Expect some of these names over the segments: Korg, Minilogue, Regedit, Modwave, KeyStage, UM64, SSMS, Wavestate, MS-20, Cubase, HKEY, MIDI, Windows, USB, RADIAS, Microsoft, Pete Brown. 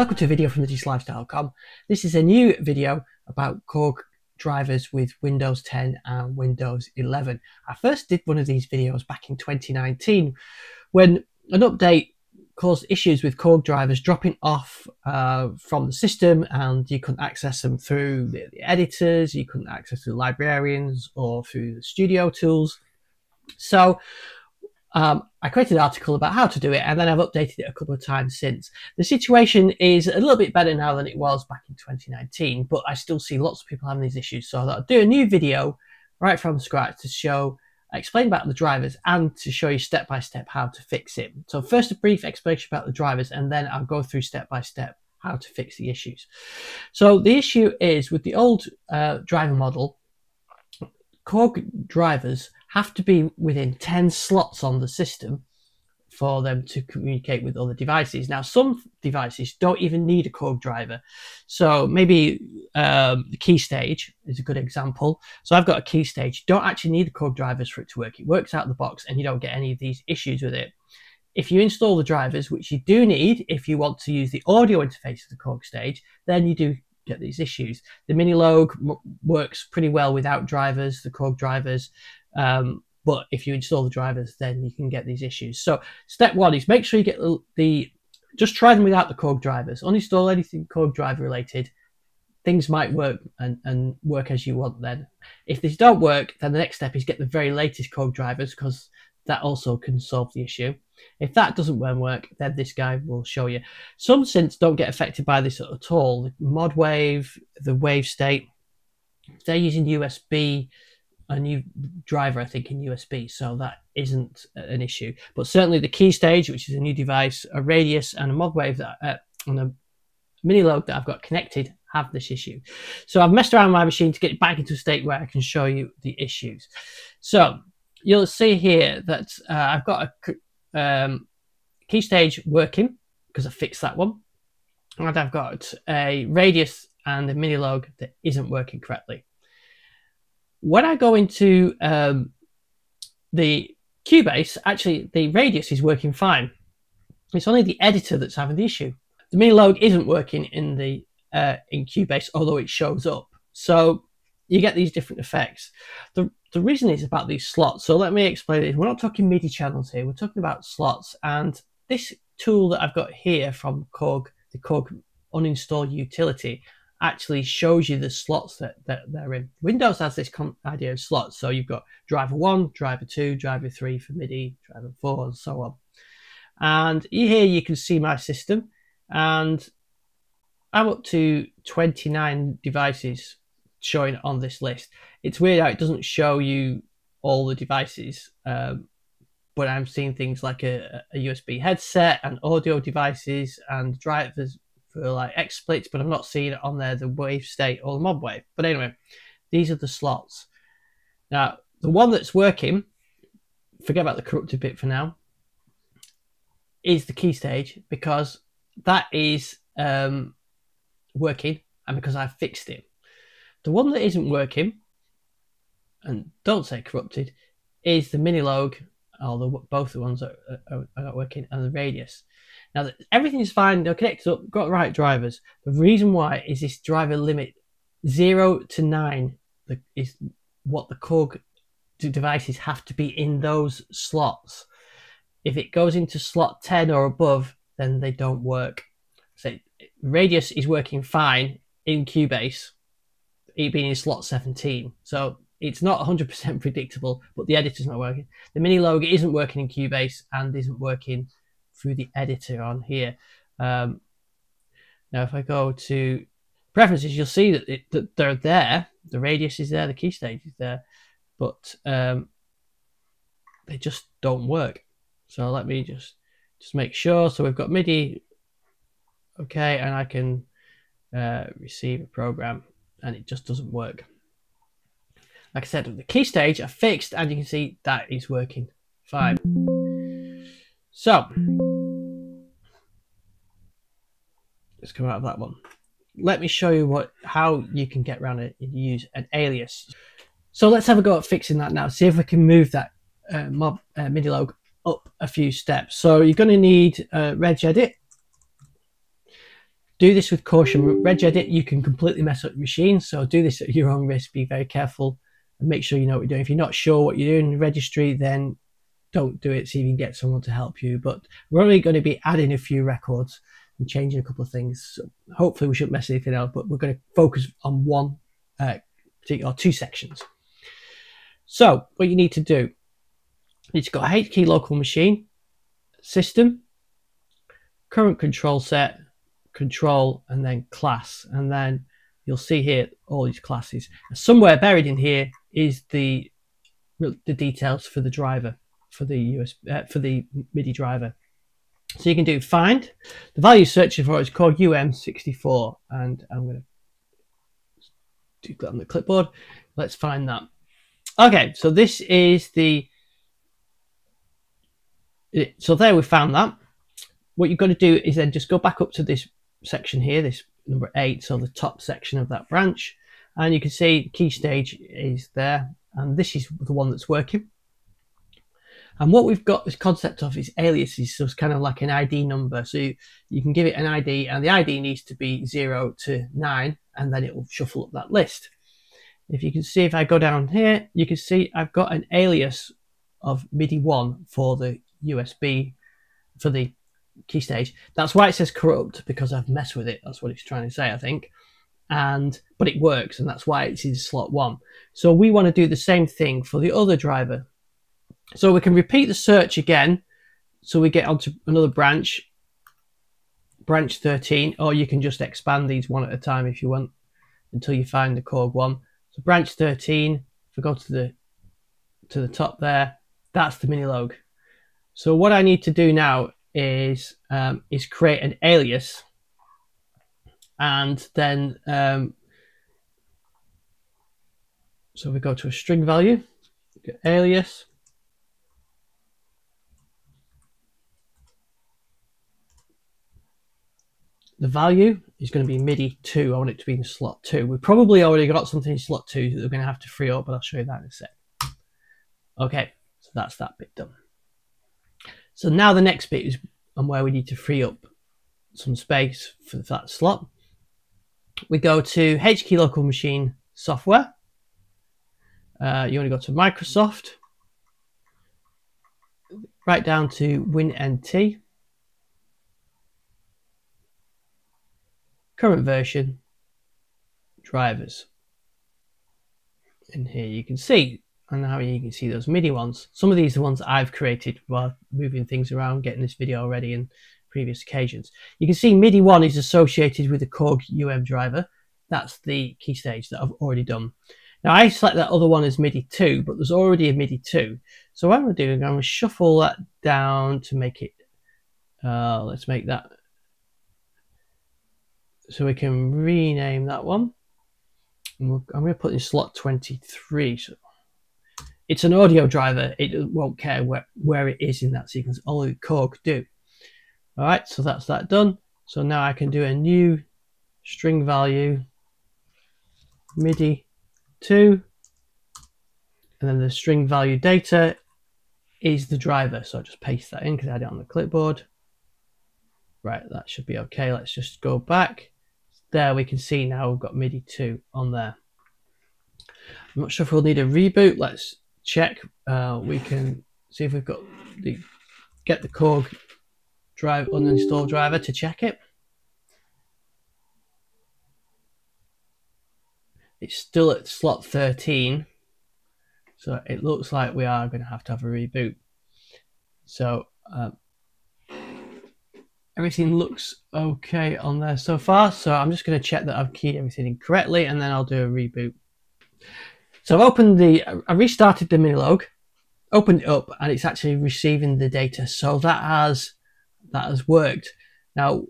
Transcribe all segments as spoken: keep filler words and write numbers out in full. Welcome to a video from the digital lifestyle dot com. This is a new video about Korg drivers with Windows ten and Windows eleven. I first did one of these videos back in twenty nineteen when an update caused issues with Korg drivers dropping off uh, from the system, and you couldn't access them through the editors, you couldn't access the librarians or through the studio tools. So Um, I created an article about how to do it, and then I've updated it a couple of times since. The situation is a little bit better now than it was back in twenty nineteen, but I still see lots of people having these issues. So I thought I'd do a new video right from scratch to show, explain about the drivers and to show you step by step how to fix it. So first a brief explanation about the drivers, and then I'll go through step by step how to fix the issues. So the issue is with the old uh, driver model, Korg drivers have to be within ten slots on the system for them to communicate with other devices. Now, some devices don't even need a Korg driver. So maybe um, the KeyStage is a good example. So I've got a KeyStage, don't actually need the Korg drivers for it to work. It works out of the box and you don't get any of these issues with it. If you install the drivers, which you do need if you want to use the audio interface of the Korg stage, then you do get these issues. The Minilogue works pretty well without drivers, the Korg drivers, um, but if you install the drivers, then you can get these issues. So step one is make sure you get the, the just try them without the Korg drivers. Uninstall anything Korg driver related. Things might work and, and work as you want then. If these don't work, then the next step is get the very latest Korg drivers, because that also can solve the issue. If that doesn't work, then this guy will show you. Some synths don't get affected by this at all. The Modwave, the Wavestate, they're using U S B, a new driver I think in U S B, so that isn't an issue. But certainly the KeyStage, which is a new device, a RADIAS and a Modwave that, uh, and a Minilogue that I've got connected have this issue. So I've messed around with my machine to get it back into a state where I can show you the issues. So you'll see here that uh, I've got a Um, KeyStage working because I fixed that one, and I've got a Radius and a Minilogue that isn't working correctly. When I go into um, the Cubase, actually the Radius is working fine. It's only the editor that's having the issue. The Minilogue isn't working in the uh, in Cubase, although it shows up. So you get these different effects. The The reason is about these slots. So let me explain it. We're not talking MIDI channels here. We're talking about slots. And this tool that I've got here from Korg, the Korg uninstall utility, actually shows you the slots that, that they're in. Windows has this idea of slots. So you've got driver one, driver two, driver three for MIDI, driver four, and so on. And here you can see my system. And I'm up to twenty-nine devices showing on this list. It's weird how it doesn't show you all the devices, um, but I'm seeing things like a, a U S B headset and audio devices and drivers for like exploits, but I'm not seeing it on there the Wavestate or the Modwave. But anyway, these are the slots. Now the one that's working, forget about the corrupted bit for now, is the KeyStage, because that is um, working and because I fixed it. The one that isn't working, and don't say corrupted, is the Minilogue, although both the ones are, are, are not working, and the Radius. Now, the, everything is fine, they're connected up, got the right drivers. The reason why is this driver limit zero to nine the, is what the Korg devices have to be in those slots. If it goes into slot ten or above, then they don't work. So Radius is working fine in Cubase, it being in slot seventeen. So it's not one hundred percent predictable, but the editor's not working. The Minilogue isn't working in Cubase and isn't working through the editor on here. Um, now, if I go to preferences, you'll see that, it, that they're there. The Radius is there, the KeyStage is there, but um, they just don't work. So let me just, just make sure. So we've got MIDI, okay, and I can uh, receive a program. And it just doesn't work. Like I said, with the KeyStage I fixed, and you can see that is working fine. So let's come out of that one. Let me show you what how you can get around it and use an alias. So let's have a go at fixing that now. See if we can move that uh, mob uh, Minilogue up a few steps. So you're going to need uh, Regedit. Do this with caution. Regedit, you can completely mess up your machine, so do this at your own risk. Be very careful and make sure you know what you're doing. If you're not sure what you're doing in the registry, then don't do it. See if you can get someone to help you. But we're only going to be adding a few records and changing a couple of things. So hopefully we shouldn't mess anything up, but we're going to focus on one uh, particular, or two sections. So what you need to do, you need to go H key local machine, system, current control set, control, and then class, and then you'll see here all these classes. And somewhere buried in here is the the details for the driver, for the U S B, uh, for the MIDI driver. So you can do find. The value searching for is called U M sixty-four, and I'm going to do that on the clipboard. Let's find that. Okay, so this is the. So there we found that. What you've got to do is then just go back up to this section here, this number eight, so the top section of that branch, and you can see KeyStage is there, and this is the one that's working. And what we've got this concept of is aliases, so it's kind of like an I D number. So you, you can give it an I D, and the I D needs to be zero to nine, and then it will shuffle up that list. If you can see, if I go down here, you can see I've got an alias of MIDI one for the U S B, for the KeyStage. That's why it says corrupt, because I've messed with it. That's what it's trying to say, I think. And but it works, and that's why it's in slot one. So we want to do the same thing for the other driver. So we can repeat the search again, so we get onto another branch, branch thirteen, or you can just expand these one at a time if you want until you find the Korg one. So branch thirteen, if we go to the to the top there, that's the Minilogue. So what I need to do now is um, is create an alias, and then um, so we go to a string value, alias, the value is going to be MIDI two. I want it to be in slot two. We've probably already got something in slot two that we're going to have to free up, but I'll show you that in a sec. Okay, so that's that bit done. So now the next bit is on where we need to free up some space for that slot. We go to H key local machine software. Uh, you want to go to Microsoft, right down to WinNT, current version, drivers. And here you can see. And now you can see those MIDI ones. Some of these are ones I've created while moving things around, getting this video ready in previous occasions. You can see MIDI one is associated with the Korg U M driver. That's the KeyStage that I've already done. Now I select that other one as MIDI two, but there's already a MIDI two. So what I'm going to do is I'm going to shuffle that down to make it, uh, let's make that, so we can rename that one. And we'll, I'm going to put in slot twenty-three. So it's an audio driver. It won't care where, where it is in that sequence. Only Korg do. All right, so that's that done. So now I can do a new string value, MIDI two, and then the string value data is the driver. So I just paste that in because I had it on the clipboard. Right, that should be okay. Let's just go back. There we can see now we've got MIDI two on there. I'm not sure if we'll need a reboot. Let's check. Uh, we can see if we've got the get the Korg drive uninstall driver to check it. It's still at slot thirteen, so it looks like we are going to have to have a reboot. So um, everything looks okay on there so far. So I'm just going to check that I've keyed everything in correctly, and then I'll do a reboot. So I've opened the, I restarted the Minilogue, opened it up, and it's actually receiving the data. So that has, that has worked. Now,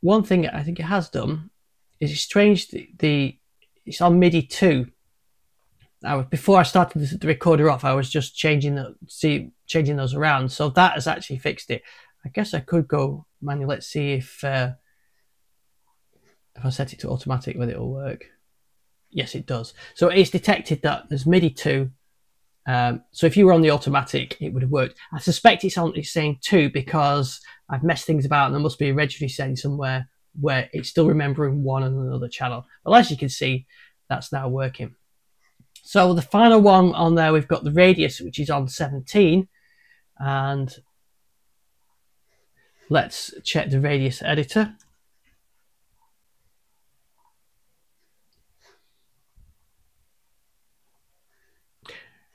one thing I think it has done is it's changed the, the it's on MIDI two. I was, before I started the recorder off, I was just changing the, see, changing those around. So that has actually fixed it. I guess I could go manually. Let's see if, uh, if I set it to automatic, whether it will work. Yes, it does. So it's detected that there's MIDI two. Um, so if you were on the automatic, it would have worked. I suspect it's on it's saying two because I've messed things about, and there must be a registry setting somewhere where it's still remembering one and another channel. Well, as you can see, that's now working. So the final one on there, we've got the radius, which is on seventeen, and let's check the radius editor.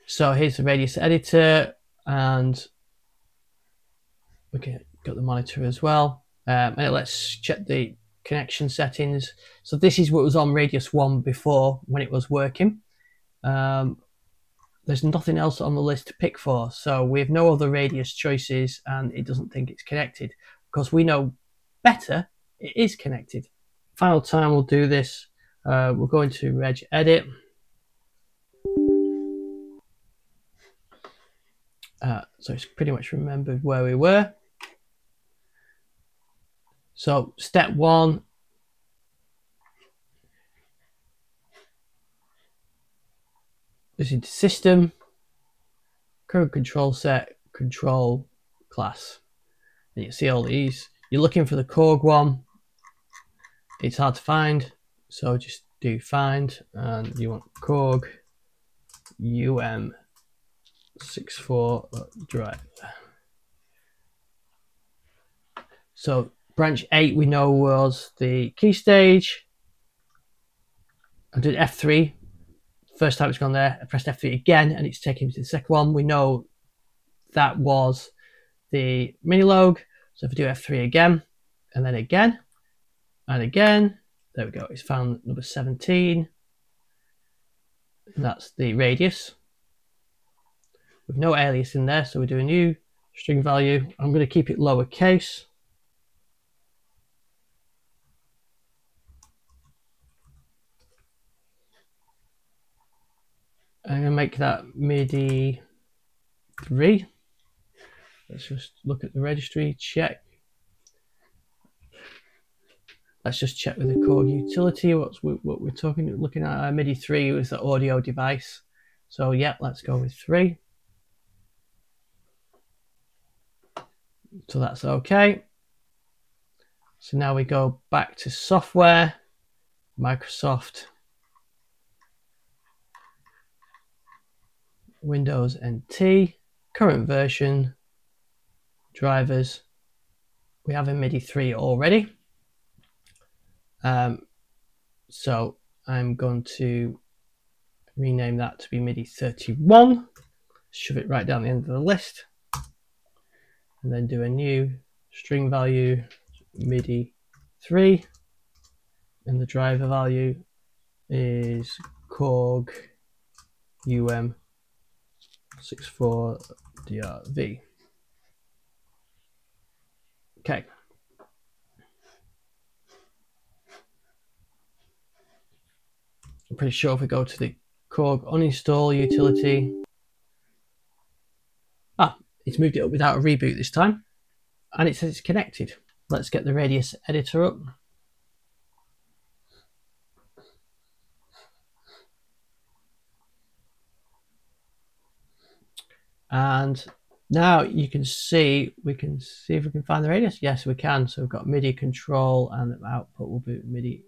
So here's the radius editor, and we okay, got the monitor as well. Um, and let's check the connection settings. So this is what was on radius one before when it was working. Um, there's nothing else on the list to pick for, so we have no other radius choices, and it doesn't think it's connected. Because we know better, it is connected. Final time we'll do this. Uh, we'll go into Regedit. Uh, so it's pretty much remembered where we were. So step one, this is system, current control set, control class. And you see all these. You're looking for the Korg one. It's hard to find, so just do find, and you want Korg U M sixty-four drive. So branch eight we know was the KeyStage. I did F three, first time it's gone there. I pressed F three again and it's taken me to the second one. We know that was the Minilogue. So if I do F three again, and then again, and again, there we go, it's found number seventeen. That's the radius. With no alias in there, so we do a new string value. I'm going to keep it lowercase. I'm going to make that MIDI three. Let's just look at the registry, check. Let's just check with the Korg utility what's we, what we're talking looking at. Our MIDI three was the audio device. So yeah, let's go with three. So that's okay. So now we go back to software, Microsoft, Windows N T, current version, drivers. We have a MIDI three already. Um, so I'm going to rename that to be MIDI thirty-one, shove it right down the end of the list. And then do a new string value MIDI three, and the driver value is Korg U M sixty-four D R V. Okay. I'm pretty sure if we go to the Korg uninstall utility, ah, it's moved it up without a reboot this time, and it says it's connected. Let's get the radius editor up. And now you can see, we can see if we can find the radius. Yes, we can. So we've got MIDI control, and the output will be MIDI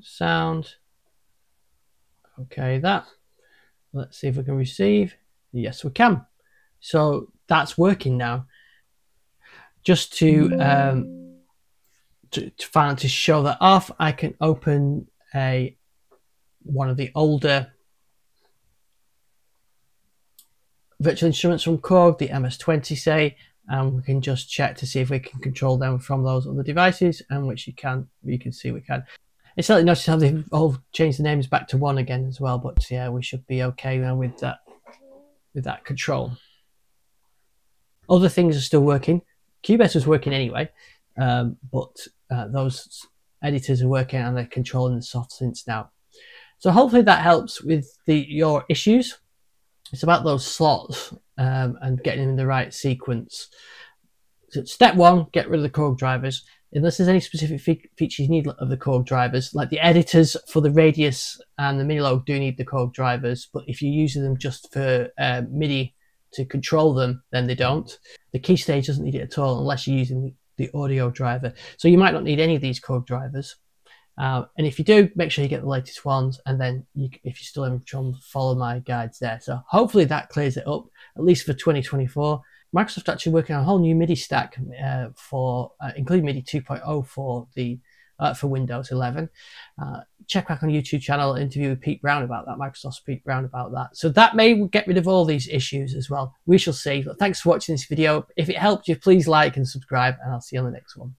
sound. Okay, that. Let's see if we can receive. Yes, we can. So that's working now. Just to, um, to, to, find, to show that off, I can open a one of the older virtual instruments from Korg, the M S twenty say, and we can just check to see if we can control them from those other devices, and which you can, you can see we can. It's certainly noticed how they've all changed the names back to one again as well, but yeah, we should be okay now with that, with that control. Other things are still working. Cubase was working anyway, um, but uh, those editors are working, and they're controlling the soft synths now. So hopefully that helps with the your issues. It's about those slots um, and getting them in the right sequence. So step one, get rid of the Korg drivers. Unless there's any specific fe features you need of the Korg drivers, like the editors for the Radius and the Minilogue do need the Korg drivers, but if you're using them just for uh, MIDI to control them, then they don't. The KeyStage doesn't need it at all unless you're using the audio driver. So you might not need any of these Korg drivers. Uh, and if you do, make sure you get the latest ones, and then you, if you're still having trouble, follow my guides there. So hopefully that clears it up, at least for twenty twenty-four. Microsoft's actually working on a whole new MIDI stack uh, for, uh, including MIDI two point oh for the uh, for Windows eleven. Uh, check back on YouTube channel, interview with Pete Brown about that, Microsoft's Pete Brown about that. So that may get rid of all these issues as well. We shall see. But thanks for watching this video. If it helped you, please like and subscribe, and I'll see you on the next one.